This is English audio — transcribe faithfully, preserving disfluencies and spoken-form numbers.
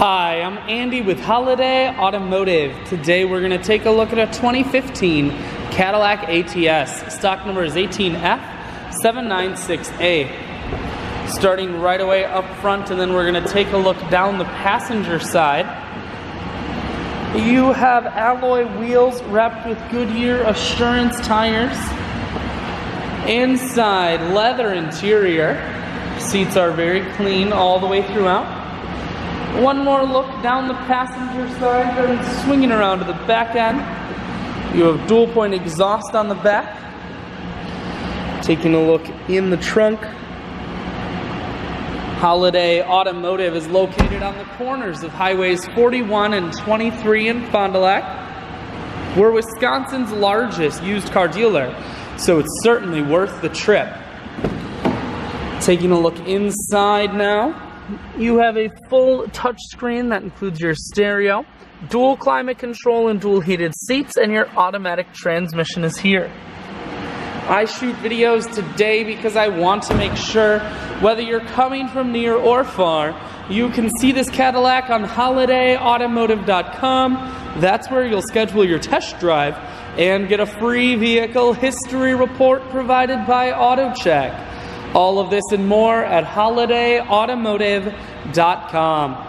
Hi, I'm Andy with Holiday Automotive. Today we're going to take a look at a twenty fifteen Cadillac A T S. Stock number is eighteen F seven nine six A. Starting right away up front, and then we're going to take a look down the passenger side. You have alloy wheels wrapped with Goodyear Assurance tires. Inside, leather interior. Seats are very clean all the way throughout. One more look down the passenger side, then swinging around to the back end. You have dual point exhaust on the back. Taking a look in the trunk. Holiday Automotive is located on the corners of highways forty-one and twenty-three in Fond du Lac. We're Wisconsin's largest used car dealer, so it's certainly worth the trip. Taking a look inside now. You have a full touchscreen that includes your stereo, dual climate control and dual heated seats, and your automatic transmission is here. I shoot videos today because I want to make sure, whether you're coming from near or far, you can see this Cadillac on holiday automotive dot com. That's where you'll schedule your test drive and get a free vehicle history report provided by AutoCheck. All of this and more at holiday automotive dot com.